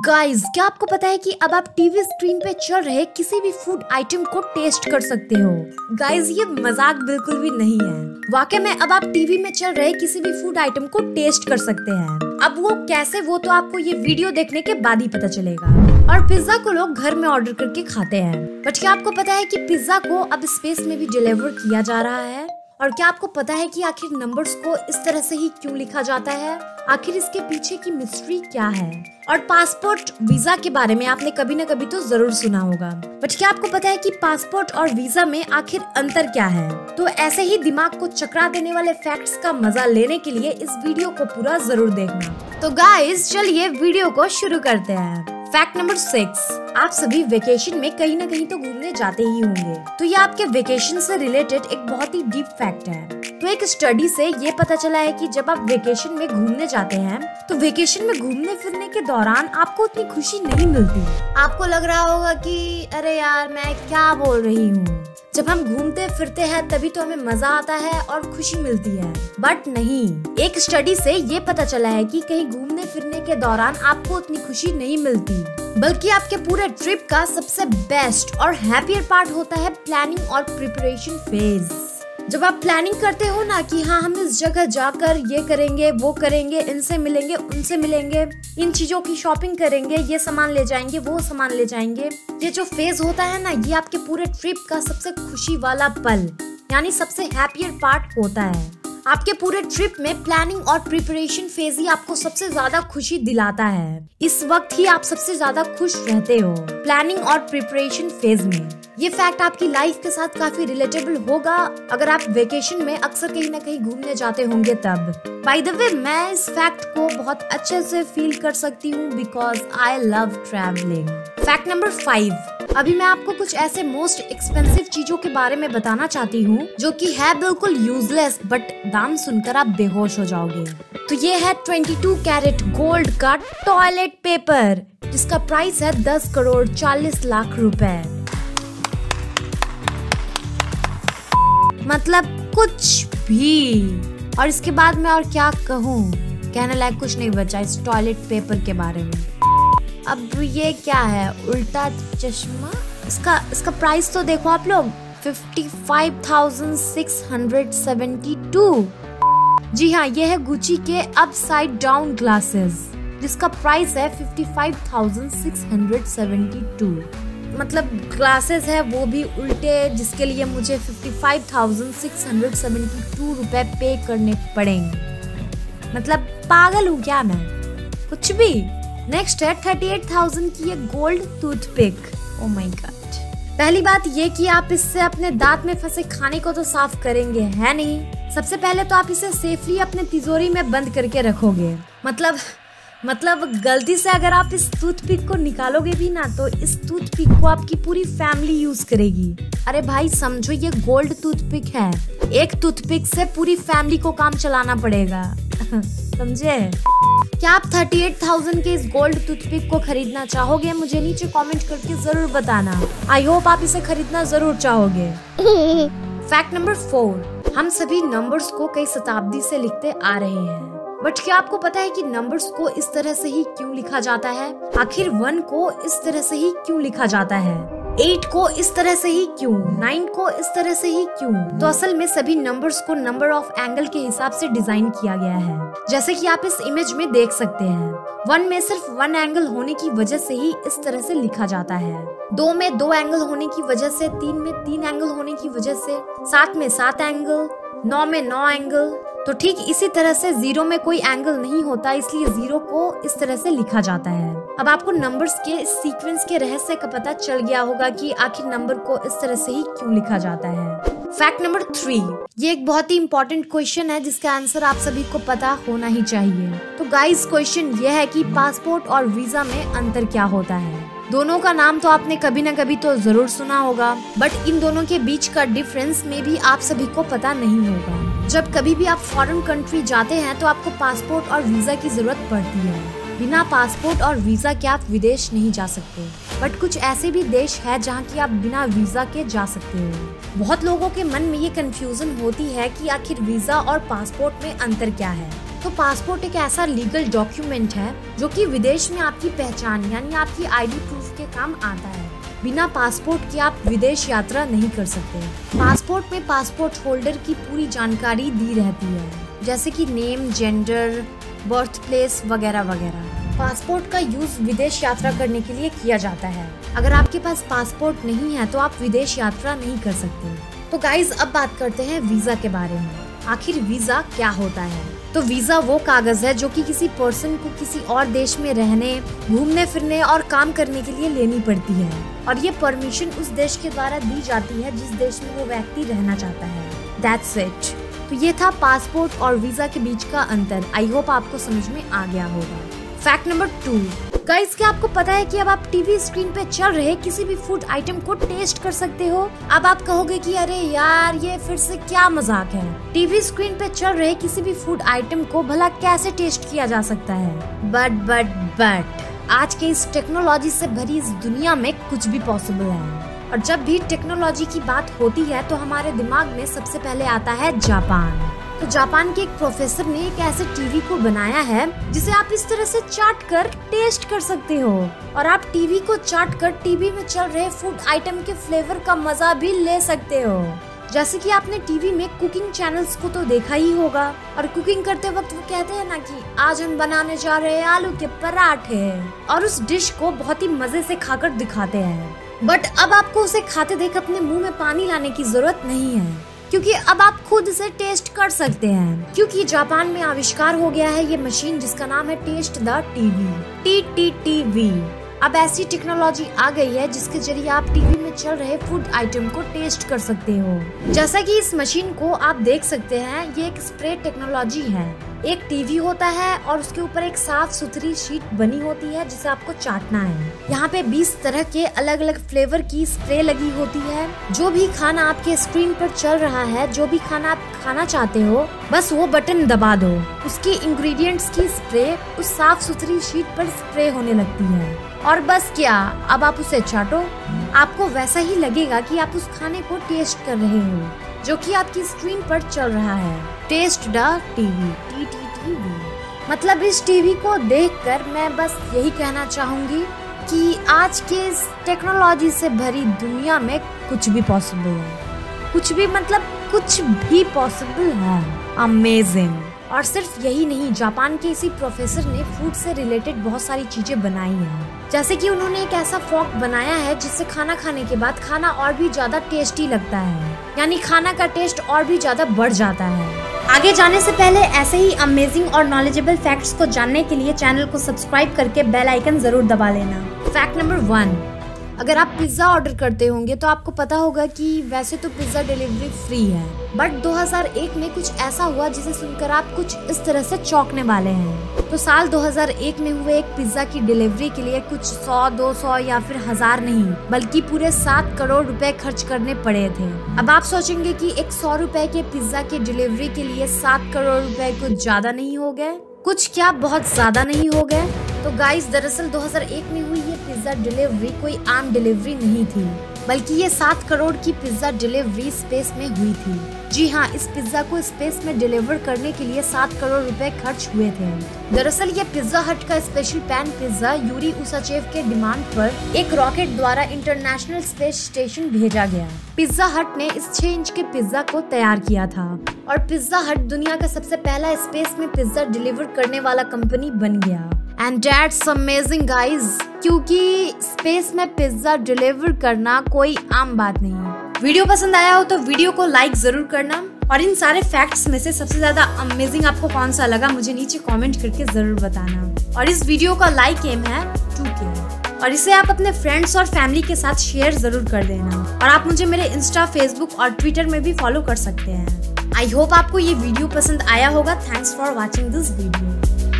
Guys, क्या आपको पता है कि अब आप टीवी स्क्रीन पे चल रहे किसी भी फूड आइटम को टेस्ट कर सकते हो। गाइज, ये मजाक बिल्कुल भी नहीं है। वाकई में अब आप टीवी में चल रहे किसी भी फूड आइटम को टेस्ट कर सकते हैं। अब वो कैसे, वो तो आपको ये वीडियो देखने के बाद ही पता चलेगा। और पिज्जा को लोग घर में ऑर्डर करके खाते हैं, बट क्या आपको पता है कि पिज्जा को अब स्पेस में भी डिलीवर किया जा रहा है। और क्या आपको पता है कि आखिर नंबर्स को इस तरह से ही क्यों लिखा जाता है, आखिर इसके पीछे की मिस्ट्री क्या है। और पासपोर्ट वीजा के बारे में आपने कभी न कभी तो जरूर सुना होगा, बट क्या आपको पता है कि पासपोर्ट और वीजा में आखिर अंतर क्या है। तो ऐसे ही दिमाग को चकरा देने वाले फैक्ट्स का मजा लेने के लिए इस वीडियो को पूरा जरूर देखना। तो गाइस, चलिए वीडियो को शुरू करते हैं। फैक्ट नंबर 6, आप सभी वेकेशन में कहीं ना कहीं तो घूमने जाते ही होंगे। तो ये आपके वेकेशन से रिलेटेड एक बहुत ही डीप फैक्ट है। तो एक स्टडी से ये पता चला है कि जब आप वेकेशन में घूमने जाते हैं तो वेकेशन में घूमने फिरने के दौरान आपको उतनी खुशी नहीं मिलती। आपको लग रहा होगा कि अरे यार, मैं क्या बोल रही हूँ, जब हम घूमते फिरते हैं तभी तो हमें मजा आता है और खुशी मिलती है। बट नहीं, एक स्टडी से ये पता चला है कि कहीं घूमने फिरने के दौरान आपको उतनी खुशी नहीं मिलती, बल्कि आपके पूरे ट्रिप का सबसे बेस्ट और हैप्पीयर पार्ट होता है प्लानिंग और प्रिपरेशन फेज। जब आप प्लानिंग करते हो ना कि हाँ, हम इस जगह जाकर ये करेंगे, वो करेंगे, इनसे मिलेंगे, उनसे मिलेंगे, इन चीजों की शॉपिंग करेंगे, ये सामान ले जाएंगे, वो सामान ले जाएंगे, ये जो फेज होता है ना, ये आपके पूरे ट्रिप का सबसे खुशी वाला पल यानी सबसे हैप्पीयर पार्ट होता है। आपके पूरे ट्रिप में प्लानिंग और प्रिपरेशन फेज ही आपको सबसे ज्यादा खुशी दिलाता है। इस वक्त ही आप सबसे ज्यादा खुश रहते हो, प्लानिंग और प्रिपरेशन फेज में। ये फैक्ट आपकी लाइफ के साथ काफी रिलेटेबल होगा अगर आप वेकेशन में अक्सर कहीं ना कहीं घूमने जाते होंगे तब। बाय द वे, मैं इस फैक्ट को बहुत अच्छे से फील कर सकती हूँ because I love travelling. Fact number 5, अभी मैं आपको कुछ ऐसे मोस्ट एक्सपेंसिव चीजों के बारे में बताना चाहती हूँ जो कि है बिल्कुल यूजलेस, बट दाम सुनकर आप बेहोश हो जाओगे। तो ये है 22 कैरेट गोल्ड का टॉयलेट पेपर, जिसका प्राइस है 10 करोड़ 40 लाख रुपए। मतलब कुछ भी। और इसके बाद मैं और क्या कहूँ, कहने लायक कुछ नहीं बचा इस टॉयलेट पेपर के बारे में। अब ये क्या है, उल्टा चश्मा। इसका प्राइस तो देखो आप लोग, 55,672। जी हाँ, ये है गुची के अपसाइड डाउन ग्लासेस, जिसका प्राइस है 55,672। मतलब ग्लासेस है वो भी उल्टे, जिसके लिए मुझे 55,672 रुपए पे करने पड़ेंगे। मतलब पागल हूँ क्या मैं, कुछ भी। नेक्स्ट है 38,000 की ये gold toothpick. Oh my god. पहली बात ये कि आप इससे अपने दांत में फंसे खाने को तो साफ करेंगे है नहीं। सबसे पहले तो आप इसे सेफली अपने तिजोरी में बंद करके रखोगे। मतलब गलती से अगर आप इस टूथपिक को निकालोगे भी ना, तो इस टूथपिक को आपकी पूरी फैमिली यूज करेगी। अरे भाई, समझो ये गोल्ड टूथपिक है, एक टूथपिक से पूरी फैमिली को काम चलाना पड़ेगा। समझे? क्या आप 38,000 के इस गोल्ड टूथपिक को खरीदना चाहोगे? मुझे नीचे कमेंट करके जरूर बताना। आई होप आप इसे खरीदना जरूर चाहोगे। फैक्ट नंबर 4, हम सभी नंबर्स को कई शताब्दी से लिखते आ रहे हैं, बट क्या आपको पता है कि नंबर्स को इस तरह से ही क्यों लिखा जाता है। आखिर 1 को इस तरह से ही क्यों लिखा जाता है, 8 को इस तरह से ही क्यों, 9 को इस तरह से ही क्यों। तो असल में सभी नंबर्स को नंबर ऑफ एंगल के हिसाब से डिजाइन किया गया है, जैसे कि आप इस इमेज में देख सकते हैं। 1 में सिर्फ 1 एंगल होने की वजह से ही इस तरह से लिखा जाता है, 2 में 2 एंगल होने की वजह से, 3 में 3 एंगल होने की वजह से, 7 में 7 एंगल, 9 में 9 एंगल। तो ठीक इसी तरह से 0 में कोई एंगल नहीं होता, इसलिए 0 को इस तरह से लिखा जाता है। अब आपको नंबर्स के इस सीक्वेंस के रहस्य का पता चल गया होगा कि आखिर नंबर को इस तरह से ही क्यों लिखा जाता है। फैक्ट नंबर 3, ये एक बहुत ही इम्पोर्टेंट क्वेश्चन है जिसका आंसर आप सभी को पता होना ही चाहिए। तो गाइस, क्वेश्चन ये है कि पासपोर्ट और वीजा में अंतर क्या होता है। दोनों का नाम तो आपने कभी न कभी तो जरूर सुना होगा, बट इन दोनों के बीच का डिफरेंस में भी आप सभी को पता नहीं होगा। जब कभी भी आप फॉरेन कंट्री जाते हैं तो आपको पासपोर्ट और वीजा की जरूरत पड़ती है। बिना पासपोर्ट और वीजा के आप विदेश नहीं जा सकते, बट कुछ ऐसे भी देश है जहाँ की आप बिना वीजा के जा सकते हो। बहुत लोगों के मन में ये कंफ्यूजन होती है कि आखिर वीजा और पासपोर्ट में अंतर क्या है। तो पासपोर्ट एक ऐसा लीगल डॉक्यूमेंट है जो कि विदेश में आपकी पहचान यानी आपकी आईडी प्रूफ के काम आता है। बिना पासपोर्ट के आप विदेश यात्रा नहीं कर सकते। पासपोर्ट में पासपोर्ट होल्डर की पूरी जानकारी दी रहती है, जैसे कि नेम, जेंडर, बर्थ प्लेस वगैरह वगैरह। पासपोर्ट का यूज विदेश यात्रा करने के लिए किया जाता है। अगर आपके पास पासपोर्ट नहीं है तो आप विदेश यात्रा नहीं कर सकते। तो गाइज अब बात करते हैं वीजा के बारे में। आखिर वीज़ा क्या होता है? तो वीज़ा वो कागज़ है जो कि किसी पर्सन को किसी और देश में रहने, घूमने फिरने और काम करने के लिए लेनी पड़ती है, और ये परमिशन उस देश के द्वारा दी जाती है जिस देश में वो व्यक्ति रहना चाहता है। That's it. तो ये था पासपोर्ट और वीज़ा के बीच का अंतर। आई होप आपको समझ में आ गया होगा। फैक्ट नंबर 2, गाइस क्या आपको पता है कि अब आप टीवी स्क्रीन पे चल रहे किसी भी फूड आइटम को टेस्ट कर सकते हो? अब आप कहोगे कि अरे यार ये फिर से क्या मजाक है, टीवी स्क्रीन पे चल रहे किसी भी फूड आइटम को भला कैसे टेस्ट किया जा सकता है? बट आज के इस टेक्नोलॉजी से भरी इस दुनिया में कुछ भी पॉसिबल है। और जब भी टेक्नोलॉजी की बात होती है तो हमारे दिमाग में सबसे पहले आता है जापान। तो जापान के एक प्रोफेसर ने एक ऐसे टीवी को बनाया है जिसे आप इस तरह से चाट कर टेस्ट कर सकते हो, और आप टीवी को चाट कर टीवी में चल रहे फूड आइटम के फ्लेवर का मजा भी ले सकते हो। जैसे कि आपने टीवी में कुकिंग चैनल्स को तो देखा ही होगा, और कुकिंग करते वक्त वो कहते हैं ना कि आज हम बनाने जा रहे हैं आलू के पराठे, और उस डिश को बहुत ही मजे से खाकर दिखाते हैं। बट अब आपको उसे खाते देख अपने मुँह में पानी लाने की जरूरत नहीं है, क्योंकि अब आप खुद से टेस्ट कर सकते हैं, क्योंकि जापान में आविष्कार हो गया है ये मशीन जिसका नाम है टेस्ट द टीवी, TTTV। अब ऐसी टेक्नोलॉजी आ गई है जिसके जरिए आप टीवी में चल रहे फूड आइटम को टेस्ट कर सकते हो। जैसा कि इस मशीन को आप देख सकते हैं, ये एक स्प्रे टेक्नोलॉजी है। एक टीवी होता है और उसके ऊपर एक साफ सुथरी शीट बनी होती है जिसे आपको चाटना है। यहाँ पे 20 तरह के अलग अलग फ्लेवर की स्प्रे लगी होती है। जो भी खाना आपके स्क्रीन पर चल रहा है, जो भी खाना आप खाना चाहते हो, बस वो बटन दबा दो। उसकी इंग्रेडिएंट्स की स्प्रे उस साफ सुथरी शीट पर स्प्रे होने लगती है, और बस क्या, अब आप उसे चाटो। आपको वैसा ही लगेगा कि आप उस खाने को टेस्ट कर रहे हो जो कि आपकी स्क्रीन पर चल रहा है। Test the TV, TTTV। मतलब इस टीवी को देखकर मैं बस यही कहना चाहूँगी कि आज के इस टेक्नोलॉजी से भरी दुनिया में कुछ भी पॉसिबल है। कुछ भी मतलब कुछ भी पॉसिबल है। अमेजिंग। और सिर्फ यही नहीं, जापान के इसी प्रोफेसर ने फूड से रिलेटेड बहुत सारी चीजें बनाई हैं। जैसे कि उन्होंने एक ऐसा फॉर्क बनाया है जिससे खाना खाने के बाद खाना और भी ज्यादा टेस्टी लगता है, यानी खाना का टेस्ट और भी ज्यादा बढ़ जाता है। आगे जाने से पहले ऐसे ही अमेजिंग और नॉलेजेबल फैक्ट्स को जानने के लिए चैनल को सब्सक्राइब करके बेल आइकन जरूर दबा लेना। फैक्ट नंबर 1, अगर आप पिज्जा ऑर्डर करते होंगे तो आपको पता होगा कि वैसे तो पिज्जा डिलीवरी फ्री है, बट 2001 में कुछ ऐसा हुआ जिसे सुनकर आप कुछ इस तरह से चौंकने वाले हैं। तो साल 2001 में हुए एक पिज्जा की डिलीवरी के लिए कुछ 100, 200 या फिर 1000 नहीं बल्कि पूरे 7 करोड़ रुपए खर्च करने पड़े थे। अब आप सोचेंगे कि एक 100 रुपए के पिज्जा की डिलीवरी के लिए 7 करोड़ रुपए कुछ ज्यादा नहीं हो गए? कुछ क्या, बहुत ज्यादा नहीं हो गए? तो गाइस दरअसल 2001 में हुई ये पिज्जा डिलीवरी कोई आम डिलीवरी नहीं थी, बल्कि ये 7 करोड़ की पिज्जा डिलीवरी स्पेस में हुई थी। जी हाँ, इस पिज्जा को स्पेस में डिलीवर करने के लिए 7 करोड़ रुपए खर्च हुए थे। दरअसल ये पिज्जा हट का special pan pizza Yuri Usachev के डिमांड पर एक रॉकेट द्वारा इंटरनेशनल स्पेस स्टेशन भेजा गया। पिज्जा हट ने इस 6 इंच के पिज्जा को तैयार किया था, और पिज्जा हट दुनिया का सबसे पहला स्पेस में पिज्जा डिलीवर करने वाला कंपनी बन गया। एंड दैट्स अमेजिंग गाइज, क्योंकि स्पेस में पिज्जा डिलीवर करना कोई आम बात नहीं। वीडियो पसंद आया हो तो वीडियो को लाइक जरूर करना, और इन सारे फैक्ट्स में से सबसे ज्यादा अमेजिंग आपको कौन सा लगा मुझे नीचे कमेंट करके जरूर बताना। और इस वीडियो का लाइक एम है 2K, और इसे आप अपने फ्रेंड्स और फैमिली के साथ शेयर जरूर कर देना। और आप मुझे मेरे इंस्टा, फेसबुक और ट्विटर में भी फॉलो कर सकते हैं। आई होप आपको ये वीडियो पसंद आया होगा। Thanks for watching this video.